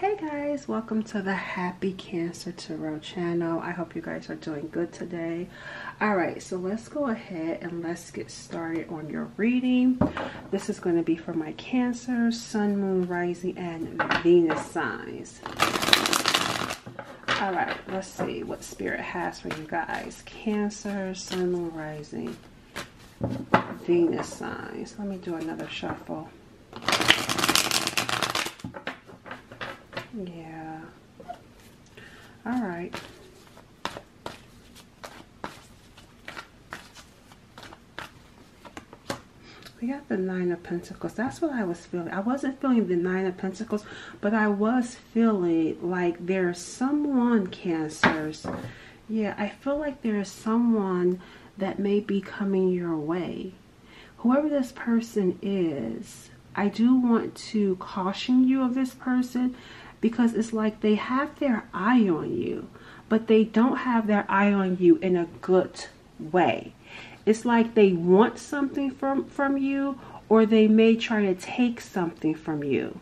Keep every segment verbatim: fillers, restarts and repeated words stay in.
Hey guys, welcome to the Happy Cancer Tarot channel. I hope you guys are doing good today. All right, so let's go ahead and let's get started on your reading. This is going to be for my Cancer, Sun, Moon, Rising, and Venus signs. All right, let's see what Spirit has for you guys. Cancer, Sun, Moon, Rising, Venus signs. Let me do another shuffle. Yeah. All right. We got the Nine of Pentacles. That's what I was feeling. I wasn't feeling the Nine of Pentacles, but I was feeling like there's someone, Cancers. Yeah, I feel like there is someone that may be coming your way. Whoever this person is, I do want to caution you of this person, because it's like they have their eye on you, but they don't have their eye on you in a good way. It's like they want something from, from you, or they may try to take something from you.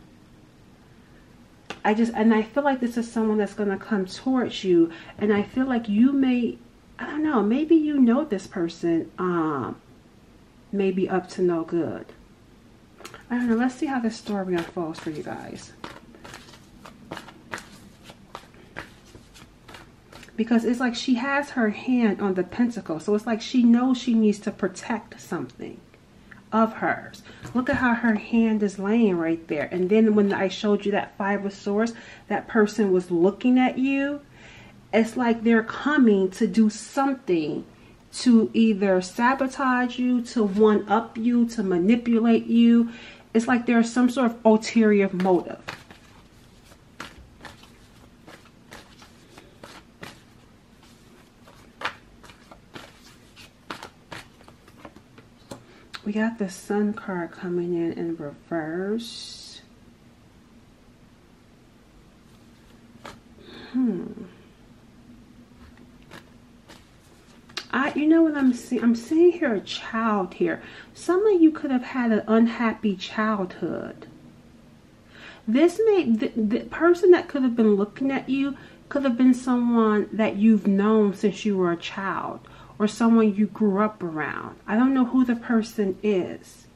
I just, and I feel like this is someone that's going to come towards you. And I feel like you may, I don't know, maybe you know this person, um, maybe up to no good. I don't know. Let's see how this story unfolds for you guys, because it's like she has her hand on the pentacle. So it's like she knows she needs to protect something of hers. Look at how her hand is laying right there. And then when I showed you that Five of Swords, that person was looking at you. It's like they're coming to do something, to either sabotage you, to one-up you, to manipulate you. It's like there's some sort of ulterior motive. We got the Sun card coming in in reverse. Hmm. I, you know what I'm seeing? I'm seeing here a child here. Some of you could have had an unhappy childhood. This may, the, the person that could have been looking at you could have been someone that you've known since you were a child, or someone you grew up around. I don't know who the person is,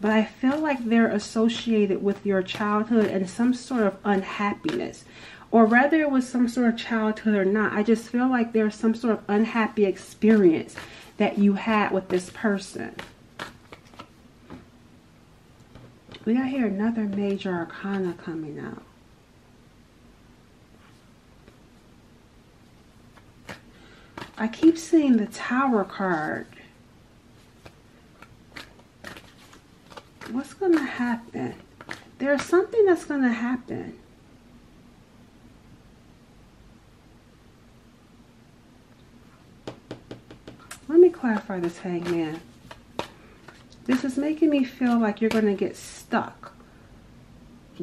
but I feel like they're associated with your childhood and some sort of unhappiness. Or whether it was some sort of childhood or not, I just feel like there's some sort of unhappy experience that you had with this person. We got here another major arcana coming out. I keep seeing the Tower card. What's going to happen? There's something that's going to happen. Let me clarify this Hangman. This is making me feel like you're going to get stuck.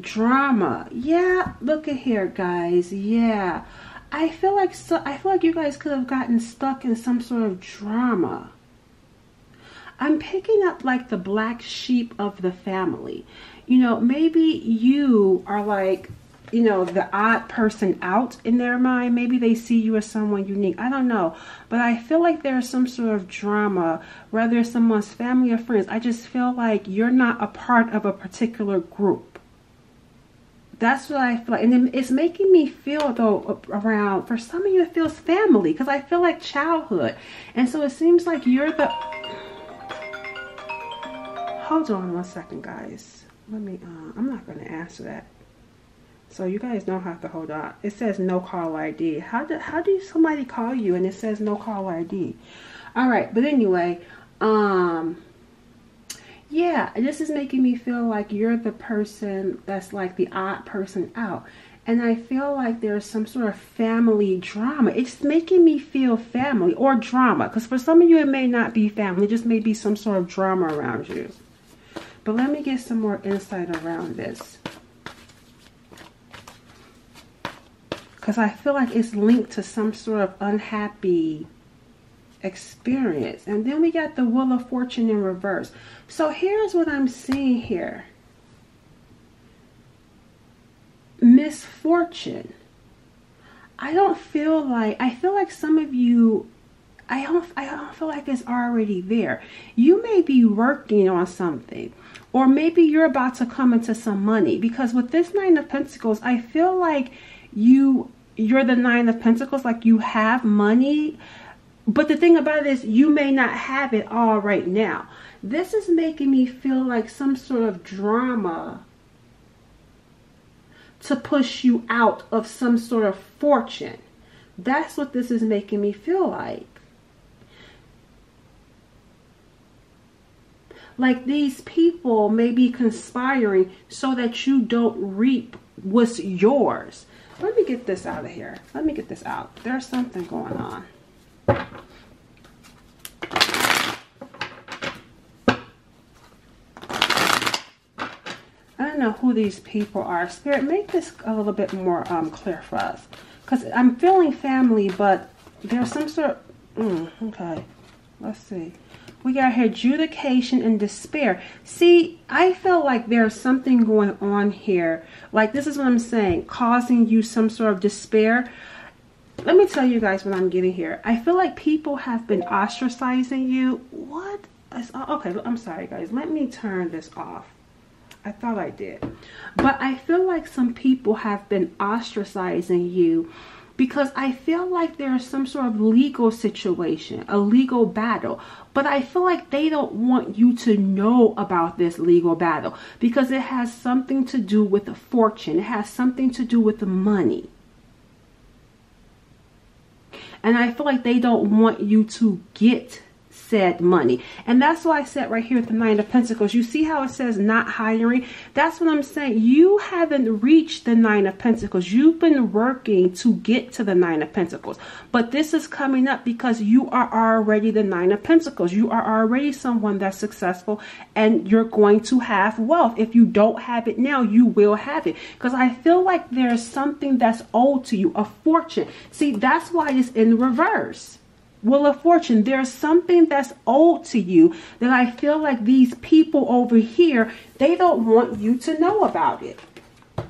Drama. Yeah, look at here, guys. Yeah. I feel like so, I feel like you guys could have gotten stuck in some sort of drama. I'm picking up like the black sheep of the family. You know, maybe you are like, you know, the odd person out in their mind. Maybe they see you as someone unique. I don't know. But I feel like there's some sort of drama, whether it's someone's family or friends. I just feel like you're not a part of a particular group. That's what I feel like. And then it's making me feel, though, around, for some of you, it feels family, because I feel like childhood. And so it seems like you're the... Hold on one second, guys. Let me, uh, I'm not going to answer that. So you guys don't have to hold on. It says no call I D. How do, how do somebody call you and it says no call I D? All right. But anyway, um... yeah, this is making me feel like you're the person that's like the odd person out. And I feel like there's some sort of family drama. It's making me feel family or drama. Because for some of you, it may not be family. It just may be some sort of drama around you. But let me get some more insight around this, because I feel like it's linked to some sort of unhappy experience. And then we got the Wheel of Fortune in reverse. So here's what I'm seeing here. fortune. I don't feel like, I feel like some of you, I don't, I don't feel like it's already there. You may be working on something, or maybe you're about to come into some money, because with this Nine of Pentacles, I feel like you, you're the Nine of Pentacles, like you have money. But the thing about it is you may not have it all right now. This is making me feel like some sort of drama to push you out of some sort of fortune. That's what this is making me feel like. Like these people may be conspiring so that you don't reap what's yours. Let me get this out of here. Let me get this out. There's something going on. I don't know who these people are. Spirit, make this a little bit more um, clear for us. Because I'm feeling family, but there's some sort of... Mm, okay, let's see. We got here adjudication and despair. See, I feel like there's something going on here. Like, this is what I'm saying. Causing you some sort of despair. Let me tell you guys what I'm getting here. I feel like people have been ostracizing you. What? Is, okay, I'm sorry, guys. Let me turn this off. I thought I did. But I feel like some people have been ostracizing you, because I feel like there's some sort of legal situation, a legal battle. But I feel like they don't want you to know about this legal battle, because it has something to do with the fortune. It has something to do with the money. And I feel like they don't want you to get said money. And that's why I said right here at the Nine of Pentacles, you see how it says not hiring? That's what I'm saying. You haven't reached the Nine of Pentacles. You've been working to get to the Nine of Pentacles. But this is coming up because you are already the Nine of Pentacles. You are already someone that's successful, and you're going to have wealth. If you don't have it now, you will have it. Because I feel like there's something that's owed to you, a fortune. See, that's why it's in reverse. Wheel of Fortune. There's something that's owed to you that I feel like these people over here, they don't want you to know about it.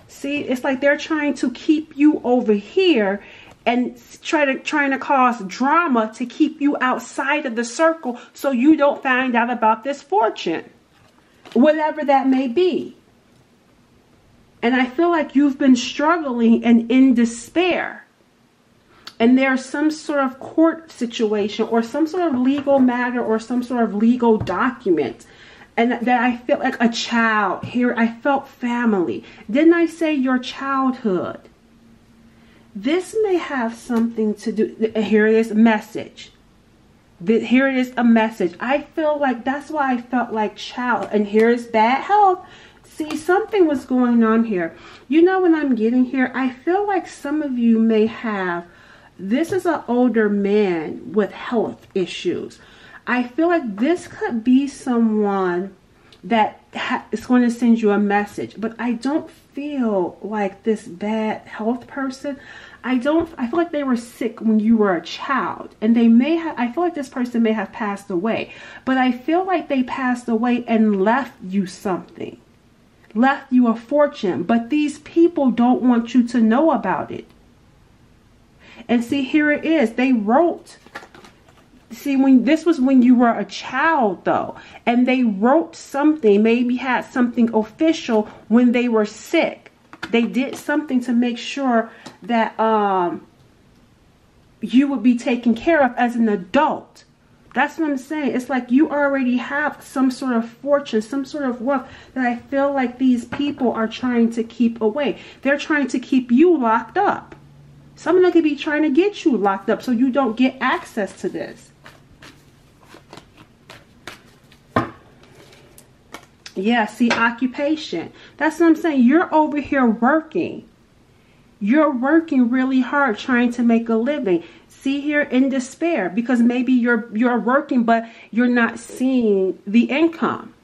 See, it's like they're trying to keep you over here and try to trying to cause drama to keep you outside of the circle so you don't find out about this fortune, whatever that may be. And I feel like you've been struggling and in despair. And there's some sort of court situation or some sort of legal matter or some sort of legal document. And that I feel like a child here. I felt family. Didn't I say your childhood? This may have something to do. Here it is, a message. Here it is, a message. I feel like that's why I felt like child. And here is bad health. See, something was going on here. You know what I'm getting here? I feel like some of you may have... This is an older man with health issues. I feel like this could be someone that is going to send you a message. But I don't feel like this bad health person. I don't. I feel like they were sick when you were a child. And they may have. I feel like this person may have passed away. But I feel like they passed away and left you something. Left you a fortune. But these people don't want you to know about it. And see, here it is. They wrote. See, when this was when you were a child, though. And they wrote something, maybe had something official when they were sick. They did something to make sure that um, you would be taken care of as an adult. That's what I'm saying. It's like you already have some sort of fortune, some sort of wealth that I feel like these people are trying to keep away. They're trying to keep you locked up. Some of them could be trying to get you locked up so you don't get access to this. Yeah, see, occupation. That's what I'm saying. You're over here working. You're working really hard trying to make a living. See here, in despair, because maybe you're you're working, but you're not seeing the income.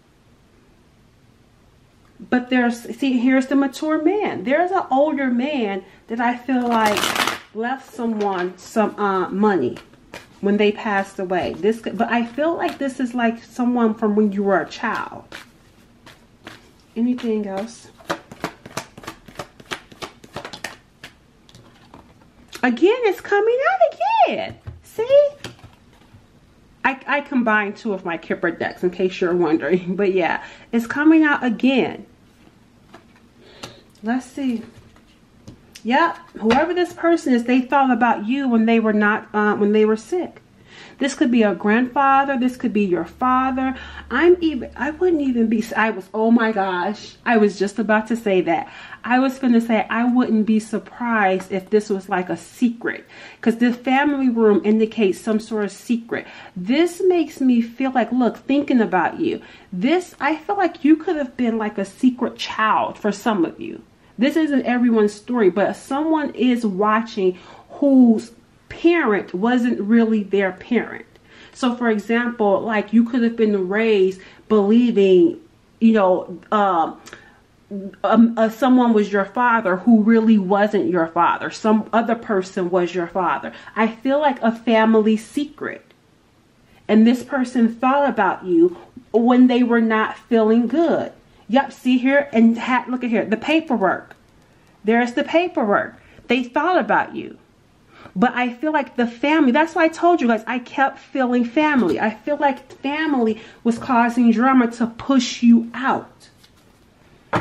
But there's, see, here's the mature man. There's an older man that I feel like left someone some uh, money when they passed away. This, but I feel like this is like someone from when you were a child. Anything else? Again, it's coming out again. See? I, I combined two of my Kipper decks in case you're wondering. But yeah, it's coming out again. Let's see. Yep, whoever this person is, they thought about you when they were not, uh, when they were sick. This could be a grandfather. This could be your father. I'm even, I wouldn't even be, I was, oh my gosh. I was just about to say that. I was going to say, I wouldn't be surprised if this was like a secret, because the family room indicates some sort of secret. This makes me feel like, look, thinking about you. This, I feel like you could have been like a secret child for some of you. This isn't everyone's story, but someone is watching who's parent wasn't really their parent. So for example, like you could have been raised believing, you know, um, um uh, someone was your father who really wasn't your father. Some other person was your father. I feel like a family secret. And this person thought about you when they were not feeling good. Yep, see here and ha look at here, the paperwork. There's the paperwork. They thought about you. But I feel like the family, that's why I told you guys, I kept feeling family. I feel like family was causing drama to push you out.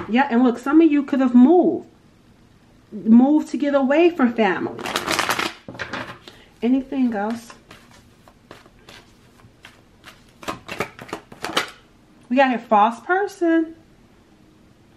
Yeah, and look, some of you could have moved. Moved to get away from family. Anything else? We got a false person.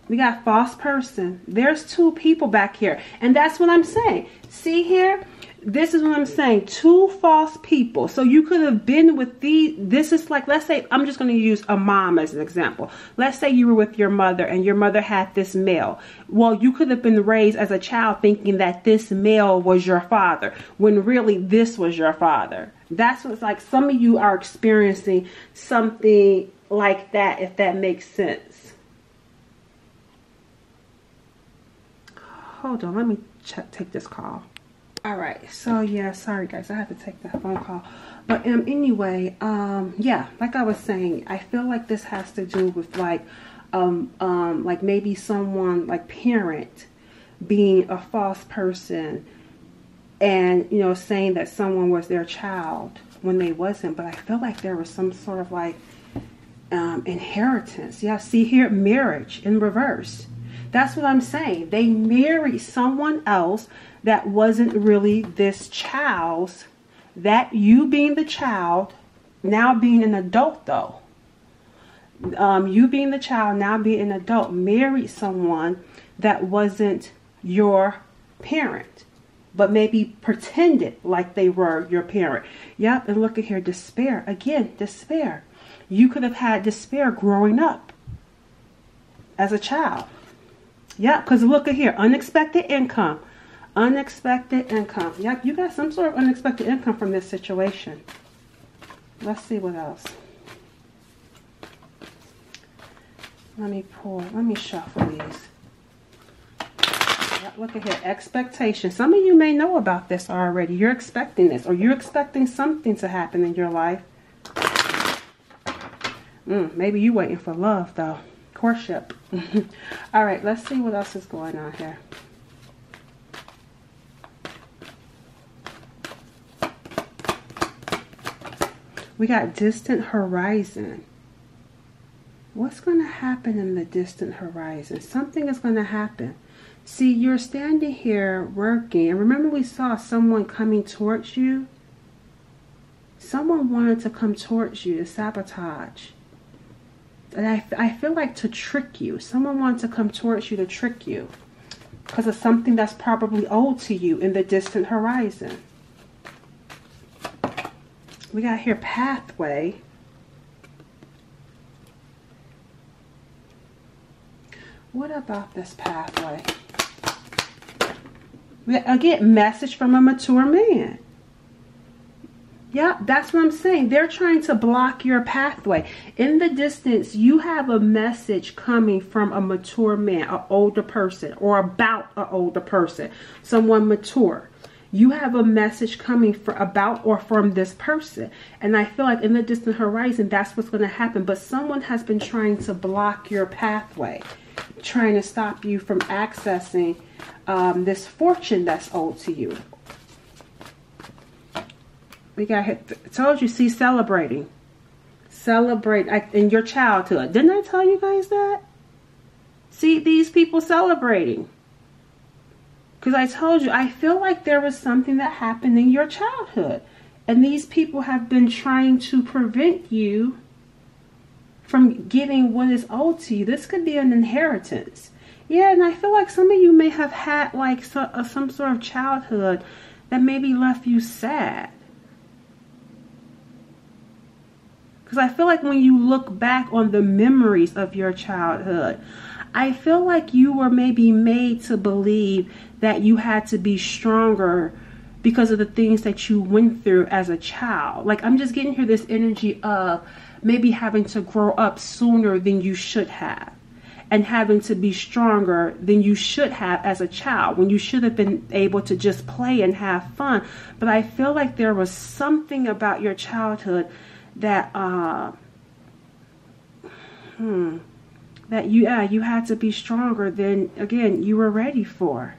We got a false person. There's two people back here. And that's what I'm saying. See here? This is what I'm saying, two false people. So you could have been with the, this is like, let's say, I'm just going to use a mom as an example. Let's say you were with your mother and your mother had this male. Well, you could have been raised as a child thinking that this male was your father, when really this was your father. That's what it's like. Some of you are experiencing something like that, if that makes sense. Hold on, let me check, take this call. All right, so yeah, sorry guys, I had to take that phone call. But um, anyway, um, yeah, like I was saying, I feel like this has to do with like, um, um, like maybe someone like parent being a false person, and you know saying that someone was their child when they wasn't. But I feel like there was some sort of like um, inheritance. Yeah, see here, marriage in reverse. That's what I'm saying. They married someone else that wasn't really this child's, that you being the child, now being an adult though. Um, you being the child, now being an adult, married someone that wasn't your parent, but maybe pretended like they were your parent. Yep, and look at here, despair. Again, despair. You could have had despair growing up as a child. Yep, because look at here, unexpected income. Unexpected income. Yep, you got some sort of unexpected income from this situation. Let's see what else. Let me pull, let me shuffle these. Yep, look at here, expectation. Some of you may know about this already. You're expecting this, or you're expecting something to happen in your life. Mm, maybe you're waiting for love though. Courtship. All right, let's see what else is going on here. We got distant horizon. What's going to happen in the distant horizon? Something is going to happen. See, you're standing here working, and remember we saw someone coming towards you? Someone wanted to come towards you to sabotage. And I, I feel like to trick you. Someone wants to come towards you to trick you because of something that's probably old to you in the distant horizon. We got here pathway. What about this pathway? We, again, message from a mature man. Yeah, that's what I'm saying. They're trying to block your pathway. In the distance, you have a message coming from a mature man, an older person, or about an older person, someone mature. You have a message coming for, about or from this person. And I feel like in the distant horizon, that's what's going to happen. But someone has been trying to block your pathway, trying to stop you from accessing um, this fortune that's owed to you. We got, I told you, see, celebrating. Celebrate I, in your childhood. Didn't I tell you guys that? See, these people celebrating. Because I told you, I feel like there was something that happened in your childhood. And these people have been trying to prevent you from getting what is owed to you. This could be an inheritance. Yeah, and I feel like some of you may have had like so, uh, some sort of childhood that maybe left you sad. Because I feel like when you look back on the memories of your childhood, I feel like you were maybe made to believe that you had to be stronger because of the things that you went through as a child. Like, I'm just getting here this energy of maybe having to grow up sooner than you should have, and having to be stronger than you should have as a child, when you should have been able to just play and have fun. But I feel like there was something about your childhood that uh, hmm, that you yeah, you had to be stronger than, again, you were ready for.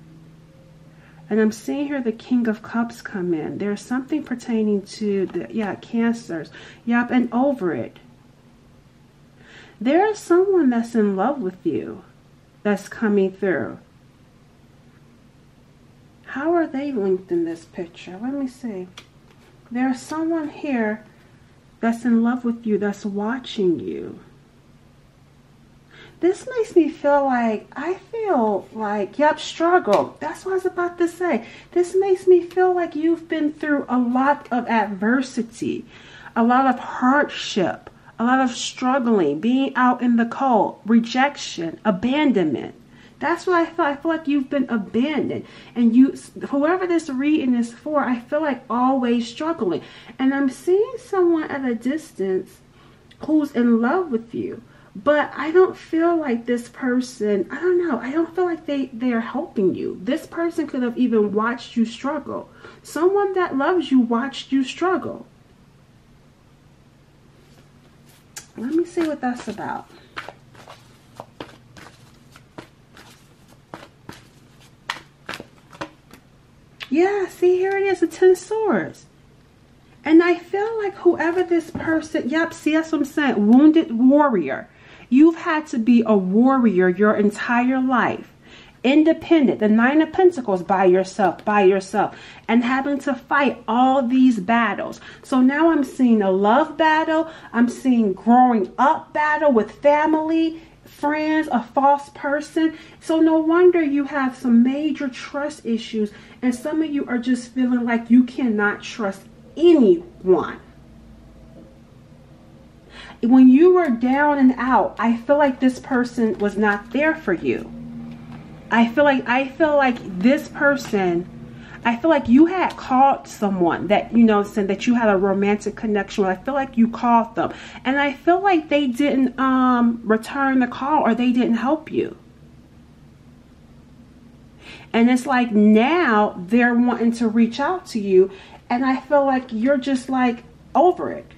And I'm seeing here the King of Cups come in. There's something pertaining to the, yeah, cancers. Yep, and over it. There is someone that's in love with you that's coming through. How are they linked in this picture? Let me see. There's someone here that's in love with you, that's watching you. This makes me feel like, I feel like, yep, struggle. That's what I was about to say. This makes me feel like you've been through a lot of adversity, a lot of hardship, a lot of struggling, being out in the cold, rejection, abandonment. That's what I feel. I feel like you've been abandoned. And you, whoever this reading is for, I feel like always struggling. And I'm seeing someone at a distance who's in love with you. But I don't feel like this person, I don't know, I don't feel like they, they are helping you. This person could have even watched you struggle. Someone that loves you watched you struggle. Let me see what that's about. Yeah, see, here it is, the Ten of Swords. And I feel like whoever this person, yep, see, that's what I'm saying, wounded warrior. You've had to be a warrior your entire life. Independent, the Nine of Pentacles, by yourself, by yourself. And having to fight all these battles. So now I'm seeing a love battle. I'm seeing growing up battle with family, friends, a false person. So no wonder you have some major trust issues. And some of you are just feeling like you cannot trust anyone. When you were down and out, I feel like this person was not there for you. I feel like I feel like this person, I feel like you had called someone that, you know, said that you had a romantic connection with. I feel like you called them, and I feel like they didn't um, return the call, or they didn't help you. And it's like now they're wanting to reach out to you, and I feel like you're just like over it.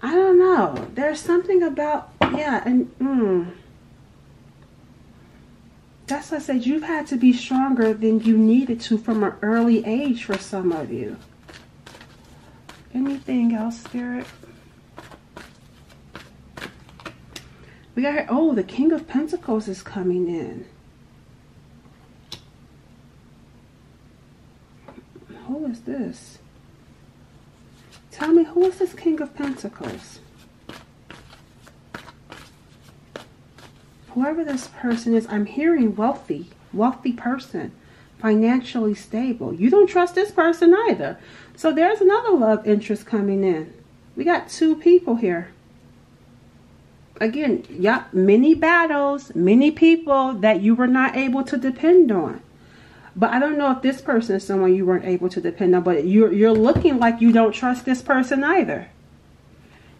I don't know. There's something about, yeah, and mm, that's what I said. You've had to be stronger than you needed to from an early age for some of you. Anything else, Spirit? We got, oh, the King of Pentacles is coming in. Who is this? Tell me, who is this King of Pentacles? Whoever this person is, I'm hearing wealthy, wealthy person, financially stable. You don't trust this person either. So there's another love interest coming in. We got two people here. Again, yep, many battles, many people that you were not able to depend on. But I don't know if this person is someone you weren't able to depend on, but you're, you're looking like you don't trust this person either.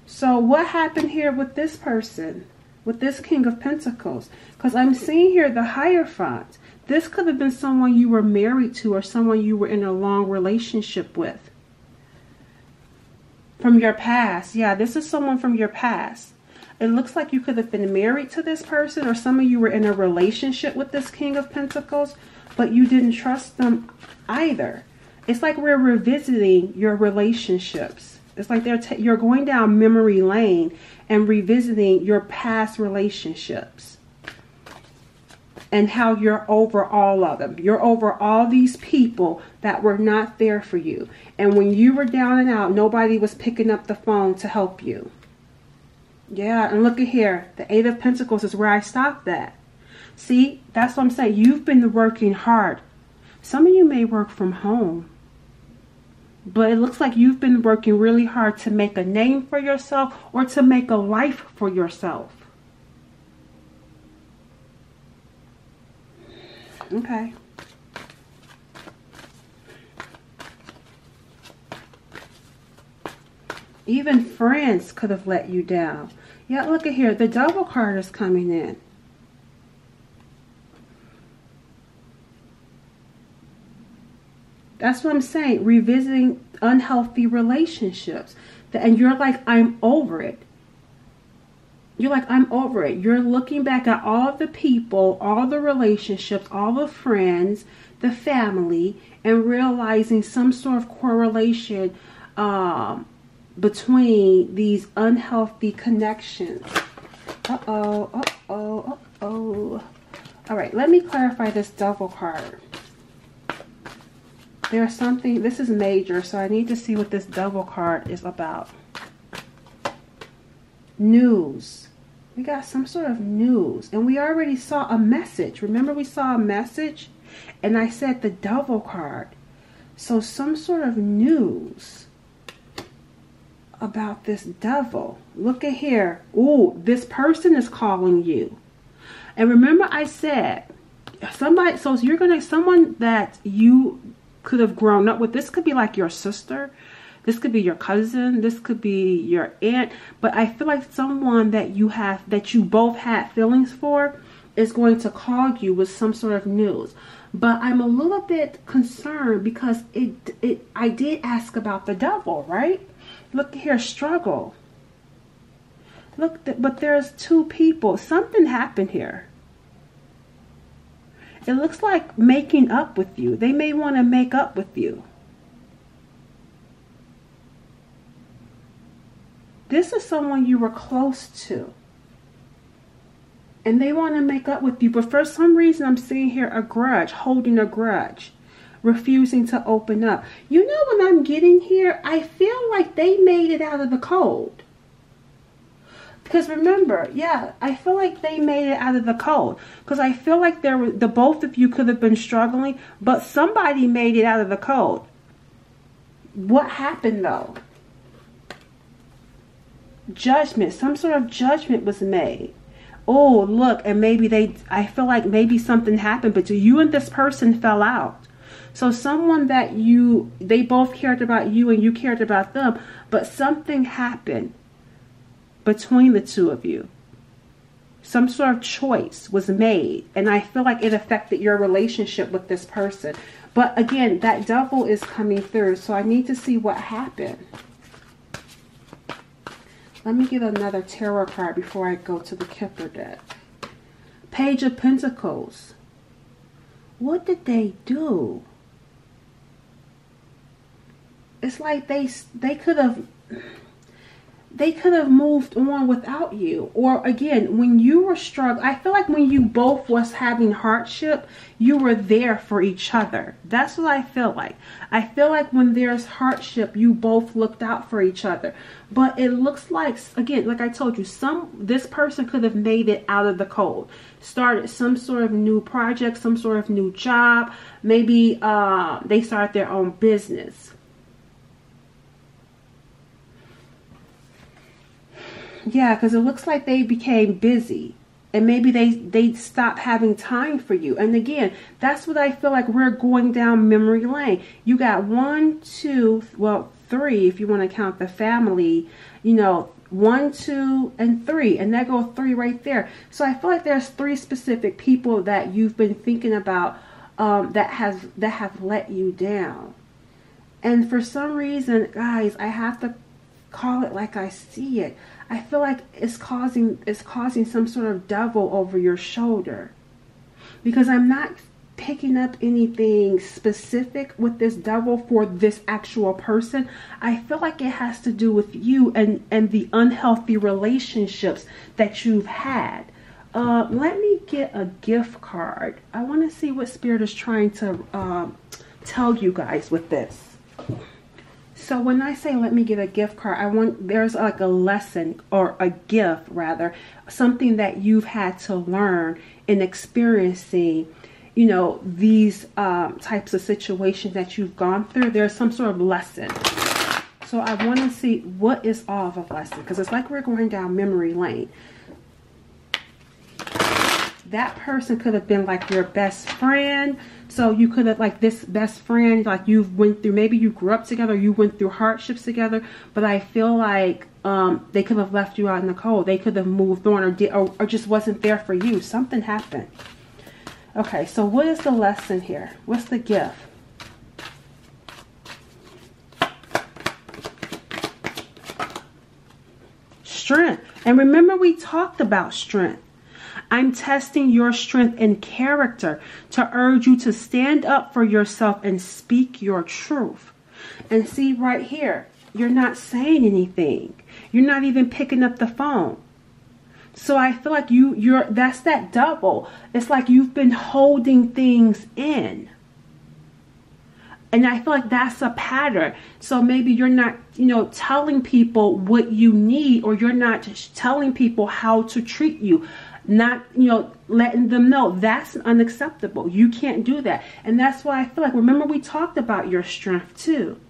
So what happened here with this person, with this King of Pentacles? Because I'm seeing here the Hierophant. This could have been someone you were married to, or someone you were in a long relationship with from your past. Yeah, this is someone from your past. It looks like you could have been married to this person, or some of you were in a relationship with this King of Pentacles, but you didn't trust them either. It's like we're revisiting your relationships. It's like they're you're going down memory lane and revisiting your past relationships and how you're over all of them. You're over all these people that were not there for you. And when you were down and out, nobody was picking up the phone to help you. Yeah, and look at here. The Eight of Pentacles is where I stopped at. See, that's what I'm saying. You've been working hard. Some of you may work from home, but it looks like you've been working really hard to make a name for yourself or to make a life for yourself. Okay. Even friends could have let you down. Yeah, look at here. The Devil card is coming in. That's what I'm saying. Revisiting unhealthy relationships. And you're like, I'm over it. You're like, I'm over it. You're looking back at all the people, all the relationships, all the friends, the family, and realizing some sort of correlation um, between these unhealthy connections. Uh-oh, uh-oh, uh-oh. All right, let me clarify this Devil card. There's something, this is major, so I need to see what this Devil card is about. News. We got some sort of news. And we already saw a message. Remember we saw a message? And I said the Devil card. So some sort of news about this devil. Look at here. Ooh, this person is calling you. And remember I said, somebody, so you're going to, someone that you could have grown up with. This could be like your sister. This could be your cousin. This could be your aunt. But I feel like someone that you have, that you both had feelings for, is going to call you with some sort of news. But I'm a little bit concerned because it, it, I did ask about the devil, right? Look here, struggle. Look, th- but there's two people. Something happened here. It looks like making up with you. They may want to make up with you. This is someone you were close to. And they want to make up with you. But for some reason, I'm seeing here a grudge, holding a grudge, refusing to open up. You know, when I'm getting here, I feel like they made it out of the cold. Because remember, yeah, I feel like they made it out of the cold. Because I feel like there were, the both of you could have been struggling, but somebody made it out of the cold. What happened though? Judgment. Some sort of judgment was made. Oh, look, and maybe they, I feel like maybe something happened, but you and this person fell out. So someone that you, they both cared about you and you cared about them, but something happened between the two of you. Some sort of choice was made, and I feel like it affected your relationship with this person. But again, that devil is coming through, so I need to see what happened. Let me get another tarot card before I go to the Kipper deck. Page of Pentacles. What did they do? It's like they they could have... They could have moved on without you. Or again, when you were struggling, I feel like when you both was having hardship, you were there for each other. That's what I feel like. I feel like when there's hardship, you both looked out for each other. But it looks like, again, like I told you, some this person could have made it out of the cold. Started some sort of new project, some sort of new job. Maybe uh, they started their own business. Yeah, because it looks like they became busy and maybe they, they stopped having time for you. And again, that's what I feel like, we're going down memory lane. You got one, two, well, three, if you want to count the family, you know, one, two, and three. And that goes three right there. So I feel like there's three specific people that you've been thinking about um, that, has, that have let you down. And for some reason, guys, I have to call it like I see it. I feel like it's causing it's causing some sort of devil over your shoulder, because I'm not picking up anything specific with this devil for this actual person, I feel like it has to do with you and, and the unhealthy relationships that you've had. Uh, let me get a gift card. I want to see what Spirit is trying to um, tell you guys with this. So when I say let me get a gift card, I want, there's like a lesson or a gift rather, something that you've had to learn in experiencing, you know, these um, types of situations that you've gone through. There's some sort of lesson. So I want to see what is all of a lesson, because it's like we're going down memory lane. That person could have been like your best friend. So you could have like this best friend, like you've went through, maybe you grew up together, you went through hardships together, but I feel like um, they could have left you out in the cold. They could have moved on or, did, or, or just wasn't there for you. Something happened. Okay, so what is the lesson here? What's the gift? Strength. And remember we talked about strength. I'm testing your strength and character to urge you to stand up for yourself and speak your truth. And see right here, you're not saying anything. You're not even picking up the phone. So I feel like you, you're, that's that double. It's like you've been holding things in. And I feel like that's a pattern. So maybe you're not, you know, telling people what you need, or you're not telling people how to treat you. Not, you know, letting them know that's unacceptable. You can't do that. And that's why I feel like, remember we talked about your strength too.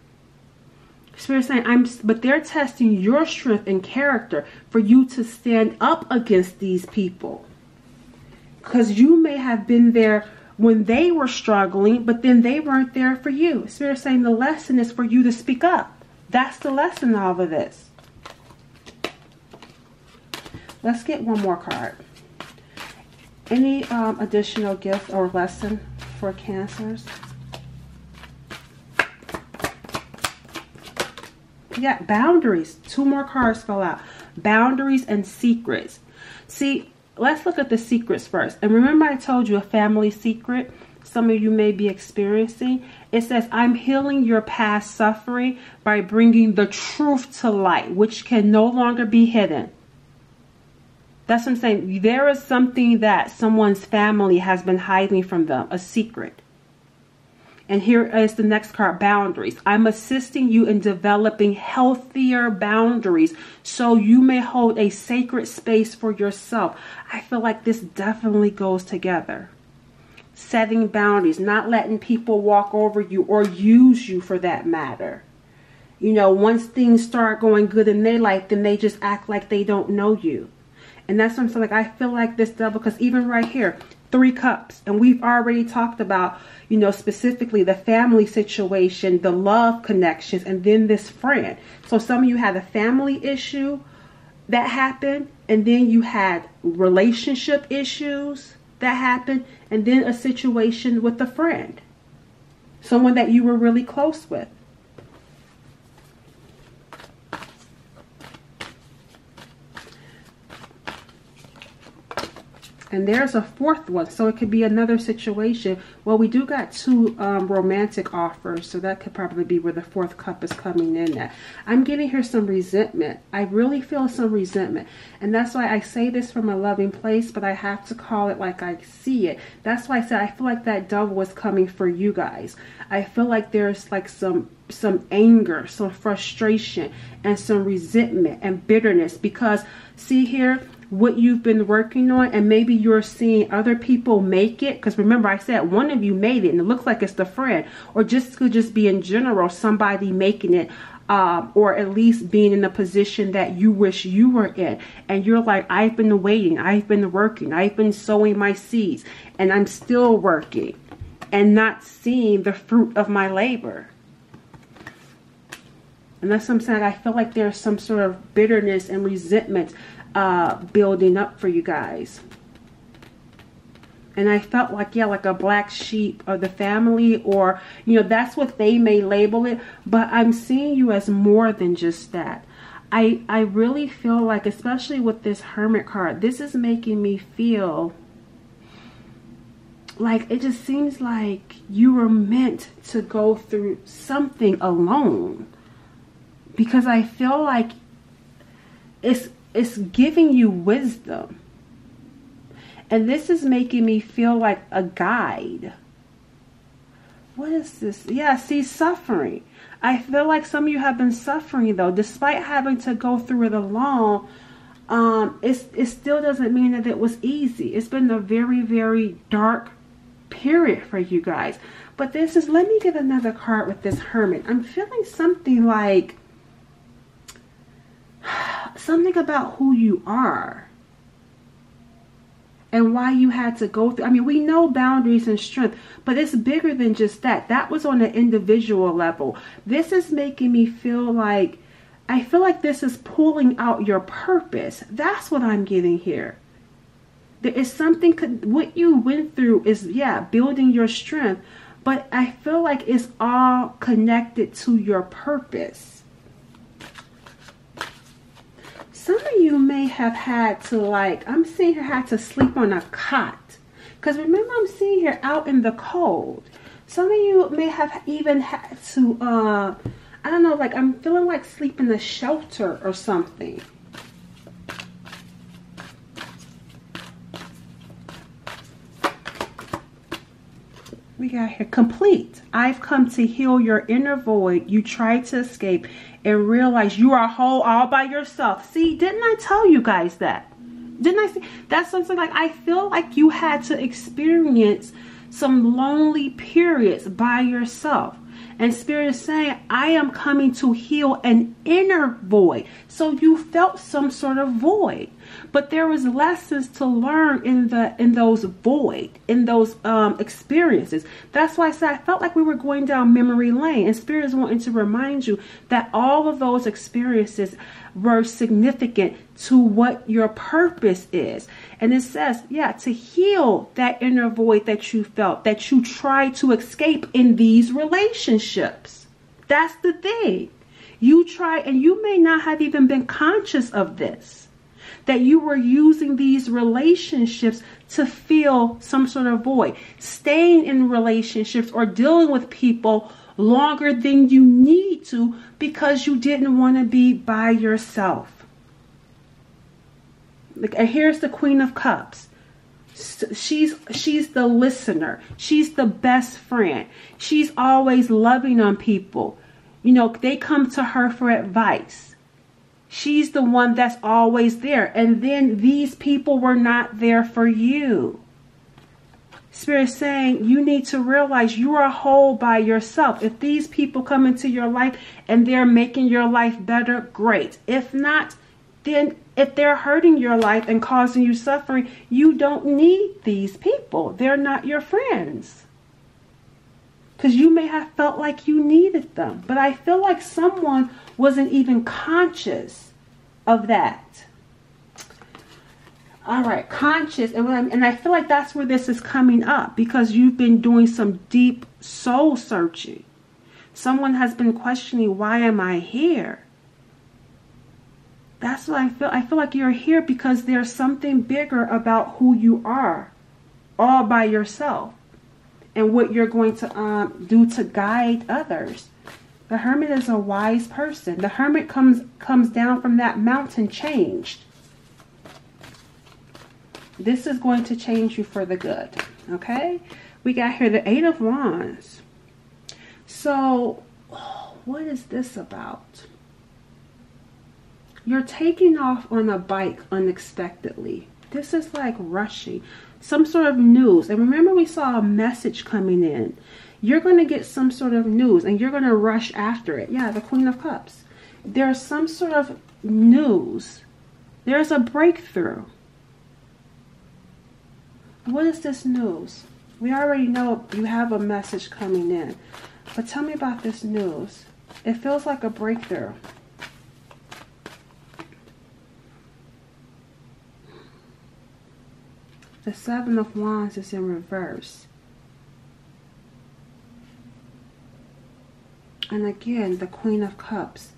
Spirit saying, I'm, but they're testing your strength and character for you to stand up against these people. Because you may have been there when they were struggling, but then they weren't there for you. Spirit saying the lesson is for you to speak up. That's the lesson of this. Let's get one more card. Any um, additional gift or lesson for Cancers? Yeah, boundaries. Two more cards fell out. Boundaries and secrets. See, let's look at the secrets first. And remember I told you a family secret some of you may be experiencing. It says, I'm healing your past suffering by bringing the truth to light, which can no longer be hidden. That's what I'm saying. There is something that someone's family has been hiding from them, a secret. And here is the next card, boundaries. I'm assisting you in developing healthier boundaries so you may hold a sacred space for yourself. I feel like this definitely goes together. Setting boundaries, not letting people walk over you or use you for that matter. You know, once things start going good in their life, then they just act like they don't know you. And that's what I'm saying, like, I feel like this double, because even right here, three cups. And we've already talked about, you know, specifically the family situation, the love connections, and then this friend. So some of you had a family issue that happened, and then you had relationship issues that happened, and then a situation with a friend. Someone that you were really close with. And there's a fourth one, so it could be another situation. Well, we do got two um, romantic offers, so that could probably be where the fourth cup is coming in at. I'm getting here some resentment. I really feel some resentment. And that's why I say this from a loving place, but I have to call it like I see it. That's why I said I feel like that double was coming for you guys. I feel like there's like some some anger, some frustration, and some resentment and bitterness. Because see here, what you've been working on, and maybe you're seeing other people make it, because remember I said one of you made it, and it looks like it's the friend, or just could just be in general somebody making it, um, or at least being in the position that you wish you were in, and you're like, I've been waiting, I've been working, I've been sowing my seeds, and I'm still working and not seeing the fruit of my labor. And that's what I'm saying, I feel like there's some sort of bitterness and resentment uh building up for you guys. And I felt like, yeah, like a black sheep of the family, or you know, that's what they may label it, but I'm seeing you as more than just that. I I really feel like, especially with this Hermit card, this is making me feel like it just seems like you were meant to go through something alone, because I feel like it's it's giving you wisdom. And this is making me feel like a guide. What is this? Yeah, see, suffering. I feel like some of you have been suffering, though. Despite having to go through it alone, um, it's, it still doesn't mean that it was easy. It's been a very, very dark period for you guys. But this is, let me get another card with this Hermit. I'm feeling something like, something about who you are. And why you had to go through. I mean, we know boundaries and strength, but it's bigger than just that. That was on an individual level. This is making me feel like, I feel like this is pulling out your purpose. That's what I'm getting here. There is something, what you went through is, yeah, building your strength. But I feel like it's all connected to your purpose. Some of you may have had to, like, I'm seeing here, had to sleep on a cot. Because remember, I'm seeing here out in the cold. Some of you may have even had to, uh, I don't know, like, I'm feeling like sleep in a shelter or something. We got here, complete. I've come to heal your inner void. You tried to escape and realize you are whole all by yourself. See, didn't I tell you guys that? Didn't I? See? That's something like, I feel like you had to experience some lonely periods by yourself. And Spirit is saying, I am coming to heal an inner void. So you felt some sort of void, but there was lessons to learn in the in those void, in those um, experiences. That's why I said I felt like we were going down memory lane, and Spirit is wanting to remind you that all of those experiences were significant to what your purpose is. And it says, yeah, to heal that inner void that you felt, that you tried to escape in these relationships. That's the thing. You try, and you may not have even been conscious of this, that you were using these relationships to fill some sort of void, staying in relationships or dealing with people longer than you need to because you didn't want to be by yourself. Like, and here's the Queen of Cups. She's she's the listener. She's the best friend. She's always loving on people. You know, they come to her for advice. She's the one that's always there. And then these people were not there for you. Spirit saying you need to realize you are whole by yourself. If these people come into your life and they're making your life better, great. If not, then if they're hurting your life and causing you suffering, you don't need these people. They're not your friends. Because you may have felt like you needed them. But I feel like someone wasn't even conscious of that. All right, conscious, and, when and I feel like that's where this is coming up, because you've been doing some deep soul searching. Someone has been questioning, why am I here? That's what I feel. I feel like you're here because there's something bigger about who you are all by yourself and what you're going to um, do to guide others. The Hermit is a wise person. The Hermit comes, comes down from that mountain changed. This is going to change you for the good, okay? We got here the Eight of Wands. So, what is this about? You're taking off on a bike unexpectedly. This is like rushing, some sort of news. And remember, we saw a message coming in. You're going to get some sort of news, and you're going to rush after it. Yeah, the Queen of Cups. There's some sort of news. There's a breakthrough. What is this news? We already know you have a message coming in, but tell me about this news. It feels like a breakthrough. The Seven of Wands is in reverse. And again, the Queen of Cups.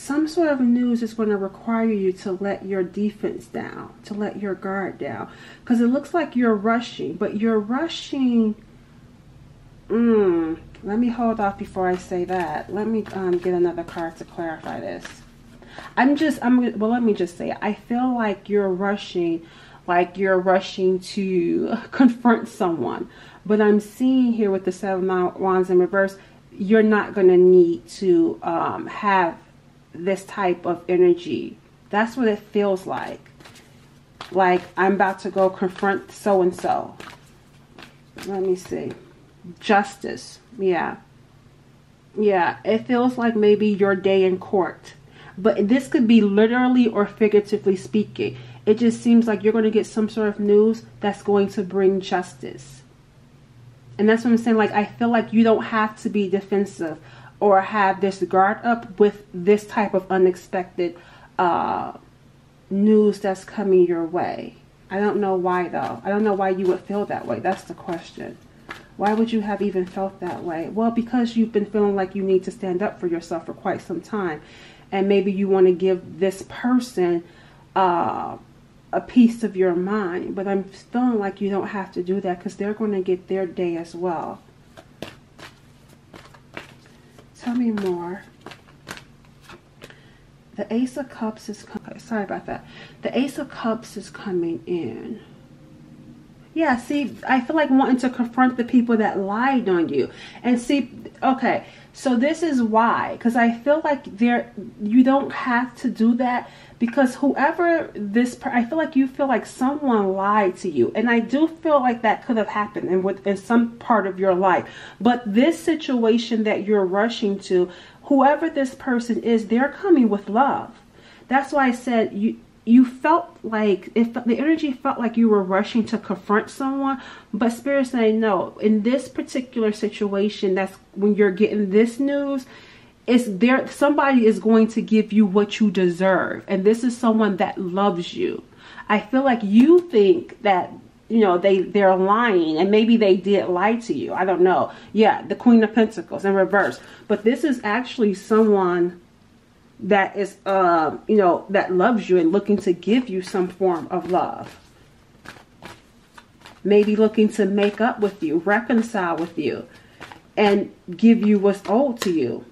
some sort of news is going to require you to let your defense down, to let your guard down. Because it looks like you're rushing, but you're rushing. Mm, let me hold off before I say that. Let me um, get another card to clarify this. I'm just, I'm, well, let me just say, I feel like you're rushing, like you're rushing to confront someone. But I'm seeing here with the Seven of Wands in reverse, you're not going to need to um, have this type of energy. That's what it feels like. Like, I'm about to go confront so-and-so. Let me see. Justice. Yeah. Yeah. It feels like maybe your day in court. But this could be literally or figuratively speaking. It just seems like you're going to get some sort of news that's going to bring justice. And that's what I'm saying. Like, I feel like you don't have to be defensive or have this guard up with this type of unexpected uh, news that's coming your way. I don't know why, though. I don't know why you would feel that way. That's the question. Why would you have even felt that way? Well, because you've been feeling like you need to stand up for yourself for quite some time. And maybe you want to give this person uh, a piece of your mind. But I'm feeling like you don't have to do that because they're going to get their day as well. Tell me more. The Ace of Cups is coming. Sorry about that. The Ace of Cups is coming in. Yeah, see, I feel like wanting to confront the people that lied on you. And see, okay, so this is why. Because I feel like there, you don't have to do that. Because whoever this, I feel like you feel like someone lied to you. And I do feel like that could have happened in, with, in some part of your life. But this situation that you're rushing to, whoever this person is, they're coming with love. That's why I said you... You felt like, if the energy felt like you were rushing to confront someone, but Spirit's saying no. In this particular situation, that's when you're getting this news, it's there. Somebody is going to give you what you deserve, and this is someone that loves you. I feel like you think that, you know, they they're lying, and maybe they did lie to you. I don't know. Yeah, the Queen of Pentacles in reverse, but this is actually someone that is, um, you know, that loves you and looking to give you some form of love. Maybe looking to make up with you, reconcile with you, and give you what's owed to you.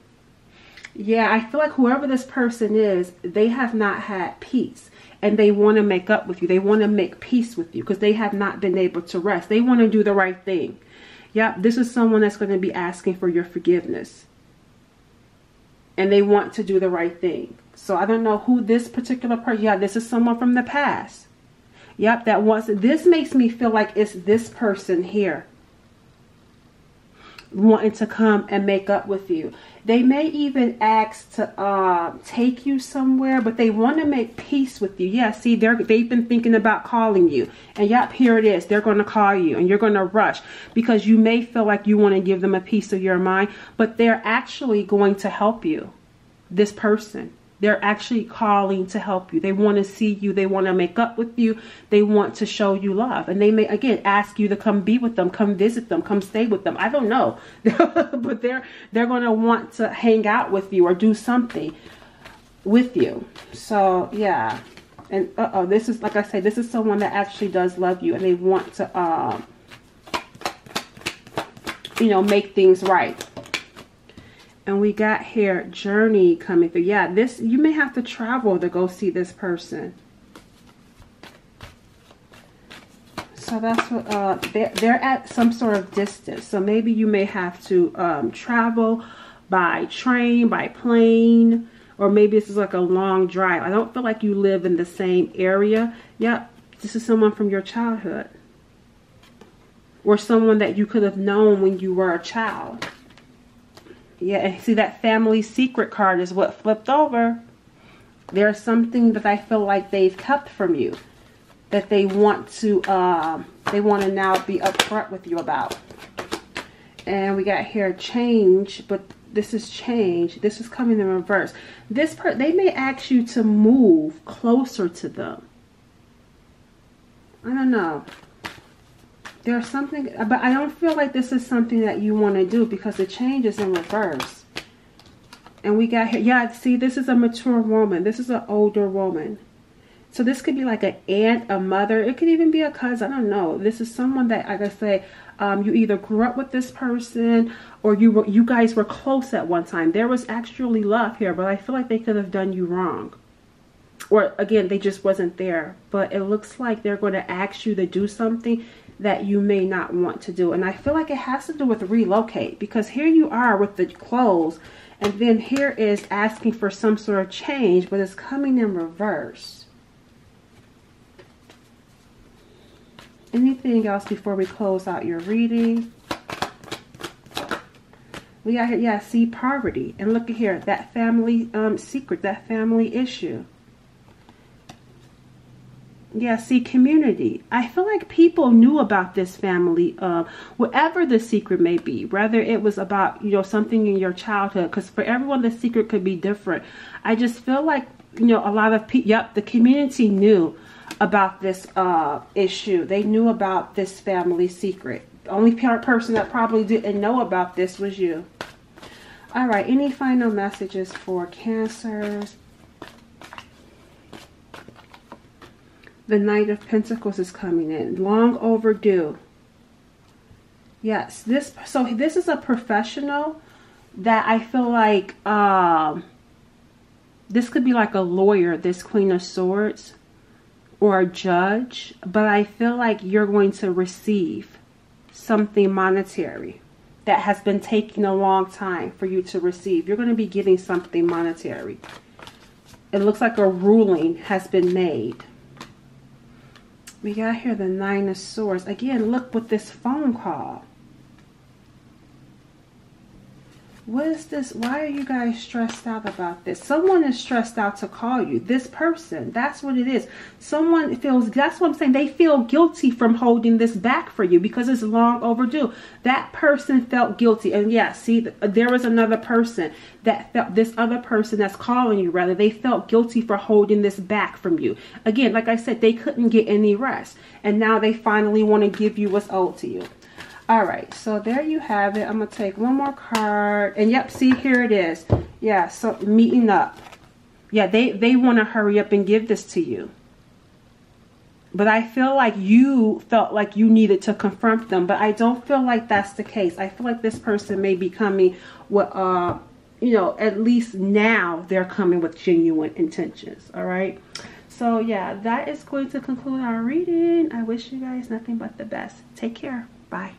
Yeah, I feel like whoever this person is, they have not had peace. And they want to make up with you. They want to make peace with you because they have not been able to rest. They want to do the right thing. Yep, this is someone that's going to be asking for your forgiveness. And they want to do the right thing. So I don't know who this particular person. Yeah, this is someone from the past. Yep, that wants. This makes me feel like it's this person here. Wanting to come and make up with you. They may even ask to uh, take you somewhere. But they want to make peace with you. Yeah, see, they're, they've been thinking about calling you. And yep, here it is. They're going to call you. And you're going to rush. Because you may feel like you want to give them a piece of your mind. But they're actually going to help you. This person. They're actually calling to help you. They want to see you. They want to make up with you. They want to show you love. And they may, again, ask you to come be with them, come visit them, come stay with them. I don't know. But they're, they're going to want to hang out with you or do something with you. So, yeah. And, uh-oh, this is, like I said, this is someone that actually does love you. And they want to, um, you know, make things right. And we got here, journey coming through. Yeah, this, you may have to travel to go see this person. So that's what, uh, they're, they're at some sort of distance. So maybe you may have to um, travel by train, by plane, or maybe this is like a long drive. I don't feel like you live in the same area. Yep, this is someone from your childhood. Or someone that you could have known when you were a child. Yeah, and see that family secret card is what flipped over. There's something that I feel like they've kept from you, that they want to, um, they want to now be upfront with you about. And we got here change, but this is change. This is coming in reverse. This part, they may ask you to move closer to them. I don't know. There's something, but I don't feel like this is something that you want to do because the change is in reverse. And we got here, yeah, see, this is a mature woman. This is an older woman. So this could be like an aunt, a mother. It could even be a cousin. I don't know. This is someone that, like I say, um, you either grew up with this person or you were, you guys were close at one time. There was actually love here, but I feel like they could have done you wrong. Or again, they just wasn't there. But it looks like they're going to ask you to do something that you may not want to do. And I feel like it has to do with relocate, because here you are with the clothes, and then here is asking for some sort of change, but it's coming in reverse. Anything else before we close out your reading? We got here, yeah, see, poverty. And look at here, that family um, secret, that family issue. Yeah, see, community. I feel like people knew about this family, uh, whatever the secret may be, whether it was about, you know, something in your childhood, because for everyone, the secret could be different. I just feel like, you know, a lot of people, yep, the community knew about this uh, issue. They knew about this family secret. The only person that probably didn't know about this was you. All right, any final messages for Cancers? The Knight of Pentacles is coming in. Long overdue. Yes, this. So this is a professional that I feel like um, this could be like a lawyer. This Queen of Swords, or a judge. But I feel like you're going to receive something monetary that has been taking a long time for you to receive. You're going to be getting something monetary. It looks like a ruling has been made. We got here the Nine of Swords. Again, look with this phone call. What is this? Why are you guys stressed out about this? Someone is stressed out to call you. This person. That's what it is. Someone feels, that's what I'm saying. They feel guilty from holding this back for you because it's long overdue. That person felt guilty. And yeah, see, there was another person that felt, this other person that's calling you, rather, they felt guilty for holding this back from you. Again, like I said, they couldn't get any rest. And now they finally want to give you what's owed to you. All right, so there you have it. I'm going to take one more card. And yep, see, here it is. Yeah, so meeting up. Yeah, they, they want to hurry up and give this to you. But I feel like you felt like you needed to confront them. But I don't feel like that's the case. I feel like this person may be coming with, uh, you know, at least now they're coming with genuine intentions. All right. So, yeah, that is going to conclude our reading. I wish you guys nothing but the best. Take care. Bye.